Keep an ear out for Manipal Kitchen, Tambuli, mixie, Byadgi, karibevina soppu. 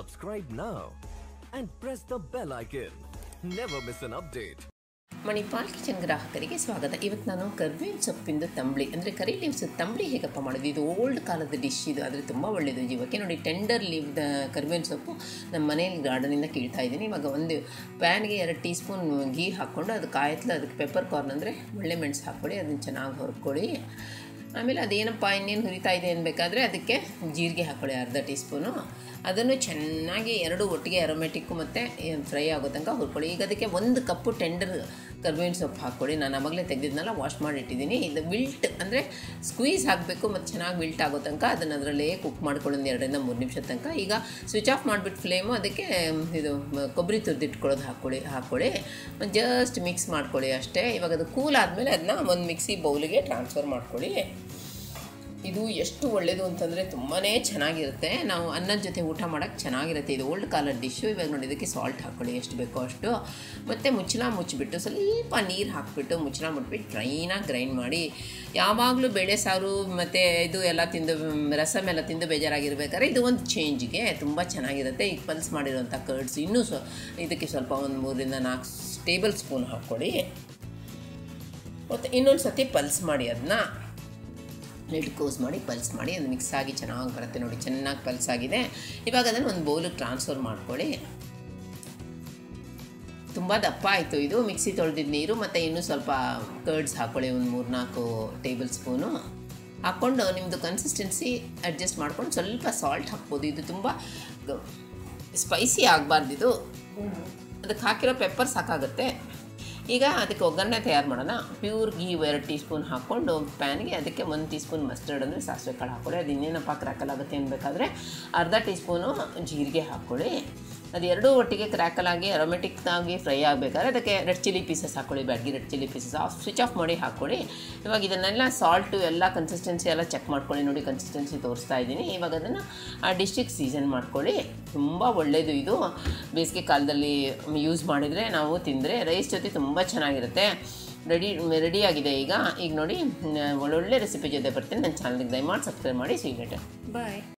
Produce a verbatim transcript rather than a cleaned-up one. Subscribe now and press the bell icon. Never miss an update. Manipal Kitchen ಗ್ರಾಹಕರಿಗೆ ಸ್ವಾಗತ. ಇವತ್ತು ನಾನು ಕರಿಬೇವು ಸೊಪ್ಪಿಂದ ತಂಬಳಿ ಅಂದರೆ ಕರಿ ಲೀವ್ಸ್ ತಂಬಳಿ ಹೇಗಪ್ಪ ಮಾಡೋದು, ಇದು ಓಲ್ಡ್ ಕಾಲದ ಡಿಶ್ ಇದು, ಆದರೆ ತುಂಬ ಒಳ್ಳೆಯದು ಜೀವಕ್ಕೆ. ನೋಡಿ, ಟೆಂಡರ್ ಲೀವ್ ಕರಿಬೇವು ಸೊಪ್ಪು ನಮ್ಮ ಮನೆಯಲ್ಲಿ ಗಾರ್ಡನಿಂದ ಕೀಳ್ತಾ ಇದ್ದೀನಿ. ಇವಾಗ ಒಂದು ಪ್ಯಾನ್ಗೆ ಎರಡು ಟೀ ಸ್ಪೂನ್ ಗೀ ಹಾಕ್ಕೊಂಡು ಅದು ಕಾಯತ್ಲ, ಅದಕ್ಕೆ ಪೆಪ್ಪರ್ ಕಾರ್ನ್ ಅಂದರೆ ಒಳ್ಳೆ ಮೆಣಸು ಹಾಕ್ಕೊಳ್ಳಿ, ಅದನ್ನು ಚೆನ್ನಾಗಿ ಹೊರ್ಕೊಳ್ಳಿ. ಆಮೇಲೆ ಅದೇನಪ್ಪ ಇನ್ನೇನು ಹುರಿತಾ ಇದೆ ಅನ್ಬೇಕಾದ್ರೆ ಅದಕ್ಕೆ ಜೀರಿಗೆ ಹಾಕ್ಕೊಳ್ಳಿ ಅರ್ಧ ಟೀ ಸ್ಪೂನು. ಅದನ್ನು ಚೆನ್ನಾಗಿ ಎರಡು ಒಟ್ಟಿಗೆ ಅರೋಮೆಟಿಕ್ಕು ಮತ್ತು ಫ್ರೈ ಆಗೋ ತನಕ ಹುರ್ಕೊಳ್ಳಿ. ಈಗ ಅದಕ್ಕೆ ಒಂದು ಕಪ್ಪು ಟೆಂಡರ್ ಕರ್ಬೇವಿನ ಸೊಪ್ಪು ಹಾಕ್ಕೊಳ್ಳಿ. ನಾನು ಆವಾಗಲೇ ತೆಗೆದಿದ್ದನ್ನೆಲ್ಲ ವಾಶ್ ಮಾಡಿಟ್ಟಿದ್ದೀನಿ. ಇದು ವಿಲ್ಟ್ ಅಂದರೆ ಸ್ಕ್ವೀಸ್ ಹಾಕಬೇಕು ಮತ್ತು ಚೆನ್ನಾಗಿ ವಿಲ್ಟ್ ಆಗೋ ತನಕ ಅದನ್ನು ಅದರಲ್ಲೇ ಕುಕ್ ಮಾಡ್ಕೊಳ್ಳೋದು ಎರಡರಿಂದ ಮೂರು ನಿಮಿಷದ ತನಕ. ಈಗ ಸ್ವಿಚ್ ಆಫ್ ಮಾಡಿಬಿಟ್ಟು ಫ್ಲೇಮು, ಅದಕ್ಕೆ ಇದು ಕೊಬ್ಬರಿ ತುರಿದಿಟ್ಕೊಳ್ಳೋದು ಹಾಕ್ಕೊಳ್ಳಿ ಹಾಕ್ಕೊಳ್ಳಿ ಜಸ್ಟ್ ಮಿಕ್ಸ್ ಮಾಡ್ಕೊಳ್ಳಿ ಅಷ್ಟೇ. ಇವಾಗ ಅದು ಕೂಲ್ ಆದಮೇಲೆ ಅದನ್ನ ಒಂದು ಮಿಕ್ಸಿ ಬೌಲಿಗೆ ಟ್ರಾನ್ಸ್ಫರ್ ಮಾಡ್ಕೊಳ್ಳಿ. ಇದು ಎಷ್ಟು ಒಳ್ಳೆಯದು ಅಂತಂದರೆ ತುಂಬಾ ಚೆನ್ನಾಗಿರುತ್ತೆ, ನಾವು ಅನ್ನದ ಜೊತೆ ಊಟ ಮಾಡೋಕ್ಕೆ ಚೆನ್ನಾಗಿರುತ್ತೆ. ಇದು ಓಲ್ಡ್ ಕಾಲದ ಡಿಶ್ಶು. ಇವಾಗ ನೋಡಿ, ಇದಕ್ಕೆ ಸಾಲ್ಟ್ ಹಾಕ್ಕೊಳ್ಳಿ ಎಷ್ಟು ಬೇಕೋ ಅಷ್ಟು, ಮತ್ತು ಮುಚ್ಚಳ ಮುಚ್ಚಿಬಿಟ್ಟು ಸ್ವಲ್ಪ ನೀರು ಹಾಕಿಬಿಟ್ಟು ಮುಚ್ಚಳ ಮುಟ್ಬಿಟ್ಟು ಡ್ರೈನಾಗಿ ಗ್ರೈಂಡ್ ಮಾಡಿ. ಯಾವಾಗಲೂ ಬೇಳೆ ಸಾರು ಮತ್ತು ಇದು ಎಲ್ಲ ತಿಂದು ರಸಮ್ ಎಲ್ಲ ತಿಂದು ಬೇಜಾರಾಗಿರ್ಬೇಕಾದ್ರೆ ಇದು ಒಂದು ಚೇಂಜ್ಗೆ ತುಂಬ ಚೆನ್ನಾಗಿರುತ್ತೆ. ಈಗ ಪಲ್ಸ್ ಮಾಡಿರೋಂಥ ಕರ್ಡ್ಸ್ ಇನ್ನೂ ಸ್ವ ಇದಕ್ಕೆ ಸ್ವಲ್ಪ ಒಂದು ಮೂರರಿಂದ ನಾಲ್ಕು ಟೇಬಲ್ ಸ್ಪೂನ್ ಹಾಕ್ಕೊಳ್ಳಿ. ಮತ್ತು ಇನ್ನೊಂದು ಸರ್ತಿ ಪಲ್ಸ್ ಮಾಡಿ ಅದನ್ನ ಲಿಡ್ ಕ್ಲೋಸ್ ಮಾಡಿ ಪಲ್ಸ್ ಮಾಡಿ ಅದು ಮಿಕ್ಸ್ ಆಗಿ ಚೆನ್ನಾಗಿ ಬರುತ್ತೆ. ನೋಡಿ, ಚೆನ್ನಾಗಿ ಪಲ್ಸ್ ಆಗಿದೆ. ಇವಾಗ ಅದನ್ನು ಒಂದು ಬೌಲಿಗೆ ಟ್ರಾನ್ಸ್ಫರ್ ಮಾಡ್ಕೊಳ್ಳಿ. ತುಂಬ ದಪ್ಪ ಆಯಿತು ಇದು, ಮಿಕ್ಸಿ ತೊಳೆದಿದ್ದ ನೀರು ಮತ್ತು ಇನ್ನೂ ಸ್ವಲ್ಪ ಕರ್ಡ್ಸ್ ಹಾಕ್ಕೊಳ್ಳಿ ಒಂದು ಮೂರು ನಾಲ್ಕು ಟೇಬಲ್ ಸ್ಪೂನು ಹಾಕ್ಕೊಂಡು ನಿಮ್ಮದು ಕನ್ಸಿಸ್ಟೆನ್ಸಿ ಅಡ್ಜಸ್ಟ್ ಮಾಡ್ಕೊಂಡು ಸ್ವಲ್ಪ ಸಾಲ್ಟ್ ಹಾಕ್ಬೋದು. ಇದು ತುಂಬ ಸ್ಪೈಸಿ ಆಗಬಾರ್ದಿದು, ಅದಕ್ಕೆ ಹಾಕಿರೋ ಪೆಪ್ಪರ್ ಸಾಕಾಗುತ್ತೆ. ಈಗ ಅದಕ್ಕೆ ಒಗ್ಗರಣೆ ತಯಾರು ಮಾಡೋಣ. ಪ್ಯೂರ್ ಗೀ ಎರಡು ಟೀ ಸ್ಪೂನ್ ಹಾಕ್ಕೊಂಡು ಪ್ಯಾನ್ಗೆ ಅದಕ್ಕೆ ಒಂದು ಟೀ ಸ್ಪೂನ್ ಮಸ್ಟರ್ಡ್ ಅಂದರೆ ಸಾಸಿವೆ ಕಾಳು ಹಾಕ್ಕೊಳ್ಳಿ. ಅದು ಇನ್ನೇನಪ್ಪ ಕ್ರ್ಯಾಕಲ್ ಆಗುತ್ತೆ ಅನ್ಬೇಕಾದ್ರೆ ಅರ್ಧ ಟೀ ಸ್ಪೂನು ಜೀರಿಗೆ ಹಾಕ್ಕೊಳ್ಳಿ. ಅದು ಎರಡೂ ಒಟ್ಟಿಗೆ ಕ್ರ್ಯಾಕಲಾಗಿ ಅರೋಮೆಟಿಕ್ಕಾಗಿ ಫ್ರೈ ಆಗಬೇಕಾದ್ರೆ ಅದಕ್ಕೆ ರೆಡ್ ಚಿಲ್ಲಿ ಪೀಸಸ್ ಹಾಕ್ಕೊಳ್ಳಿ, Byadgi red chilli pieces off switch off ಮಾಡಿ ಹಾಕ್ಕೊಳ್ಳಿ. ಇವಾಗ ಇದನ್ನೆಲ್ಲ ಸಾಲ್ಟು ಎಲ್ಲ ಕನ್ಸಿಸ್ಟೆನ್ಸಿ ಎಲ್ಲ ಚೆಕ್ ಮಾಡ್ಕೊಳ್ಳಿ. ನೋಡಿ, ಕನ್ಸಿಸ್ಟೆನ್ಸಿ ತೋರಿಸ್ತಾ ಇದ್ದೀನಿ. ಇವಾಗ ಅದನ್ನು ಆ ಡಿಶ್ಗೆ ಸೀಸನ್ ಮಾಡ್ಕೊಳ್ಳಿ. ತುಂಬ ಒಳ್ಳೆಯದು ಇದು, ಬೇಸಿಗೆ ಕಾಲದಲ್ಲಿ ಯೂಸ್ ಮಾಡಿದರೆ ನಾವು ತಿಂದರೆ ರೈಸ್ ಜೊತೆ ತುಂಬ ಚೆನ್ನಾಗಿರುತ್ತೆ. ರೆಡಿ ರೆಡಿಯಾಗಿದೆ ಈಗ. ಈಗ ನೋಡಿ, ಒಳ್ಳೊಳ್ಳೆ ರೆಸಿಪಿ ಜೊತೆ ಬರ್ತೀನಿ. ನನ್ನ ಚಾನಲ್ಗೆ ದಯಮಾಡಿ ಸಬ್ಸ್ಕ್ರೈಬ್ ಮಾಡಿ. ಸಿಗತ್ತೆ, ಬಾಯ್.